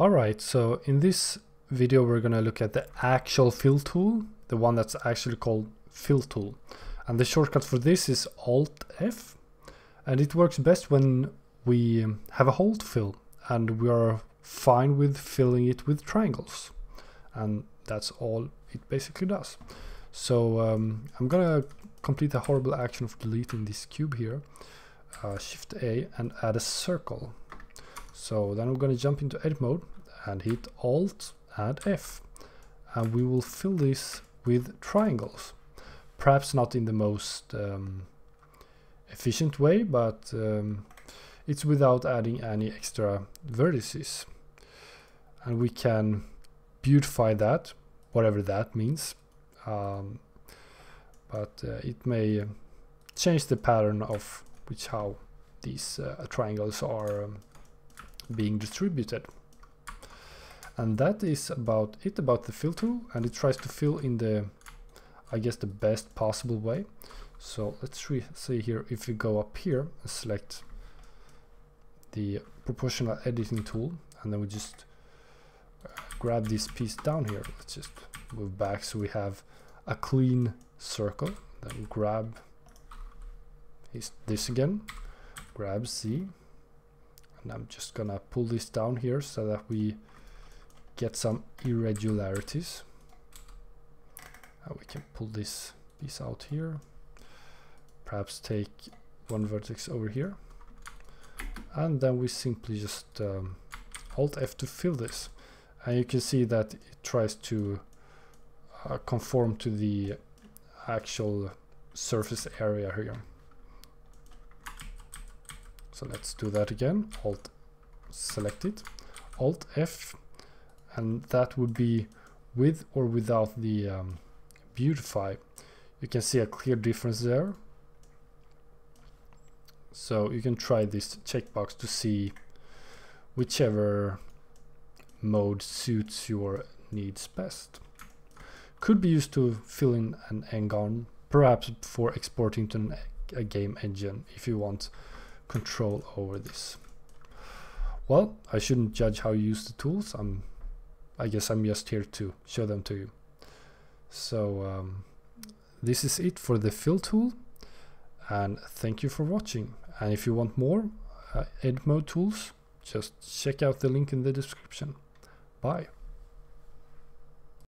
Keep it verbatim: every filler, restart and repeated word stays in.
Alright, so in this video we're going to look at the actual fill tool, the one that's actually called fill tool. And the shortcut for this is Alt F, and it works best when we have a hole to fill and we are fine with filling it with triangles. And that's all it basically does. So um, I'm going to complete the horrible action of deleting this cube here, uh, Shift A, and add a circle. So then we're going to jump into edit mode and hit Alt and F, and we will fill this with triangles. Perhaps not in the most um, efficient way, but um, it's without adding any extra vertices. And we can beautify that, whatever that means, um, but uh, it may change the pattern of which how these uh, triangles are um, being distributed. And that is about it about the fill tool, and it tries to fill in the, I guess, the best possible way. So let's see here, if we go up here and select the proportional editing tool, and then we just grab this piece down here, let's just move back so we have a clean circle, then grab is this again, grab Z, and I'm just gonna pull this down here so that we get some irregularities. And we can pull this piece out here, perhaps take one vertex over here, and then we simply just um, Alt F to fill this. And you can see that it tries to uh, conform to the actual surface area here. So let's do that again, Alt select it, Alt F, and that would be with or without the um, beautify. You can see a clear difference there. So you can try this checkbox to see whichever mode suits your needs best. Could be used to fill in an N GON, perhaps for exporting to an, a game engine if you want control over this. Well, I shouldn't judge how you use the tools. I'm, I guess I'm just here to show them to you. So um, this is it for the fill tool, and thank you for watching. And if you want more uh, edit mode tools, just check out the link in the description. Bye.